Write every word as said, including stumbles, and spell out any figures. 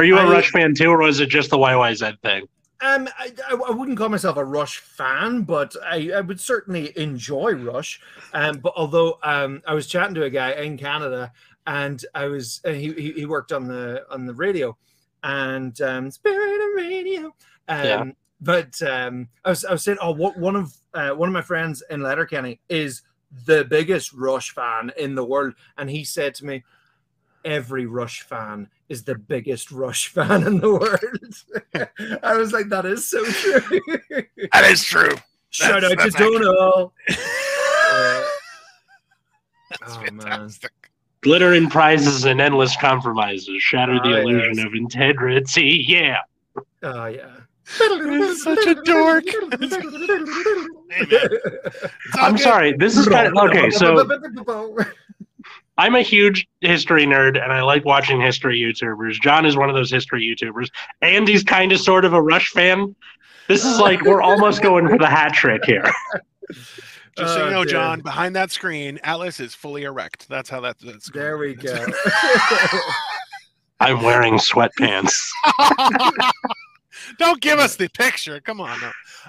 Are you a I, Rush fan too, or was it just the Y Y Z thing? Um, I, I wouldn't call myself a Rush fan, but I, I would certainly enjoy Rush. Um, but although um, I was chatting to a guy in Canada, and I was uh, he he worked on the on the radio, and um, Spirit of Radio. Um, yeah. But um, I was I was saying, oh, what one of uh, one of my friends in Letterkenny is the biggest Rush fan in the world, and he said to me, every Rush fan is the biggest Rush fan in the world. I was like, that is so true. That is true. Shout that's, out that's to Donal. uh, that's oh, fantastic. Man. Glittering prizes and endless compromises shatter oh, the illusion is. of integrity. Yeah. Oh, yeah. He's such a dork. I'm good. sorry. This is kind of... Okay, so... I'm a huge history nerd, and I like watching history YouTubers. John is one of those history YouTubers. Andy's kind of sort of a Rush fan. This is like, we're almost going for the hat trick here. Just so you know, oh, John, behind that screen, Atlas is fully erect. That's how that, that's... There we go. I'm wearing sweatpants. Don't give us the picture. Come on. No.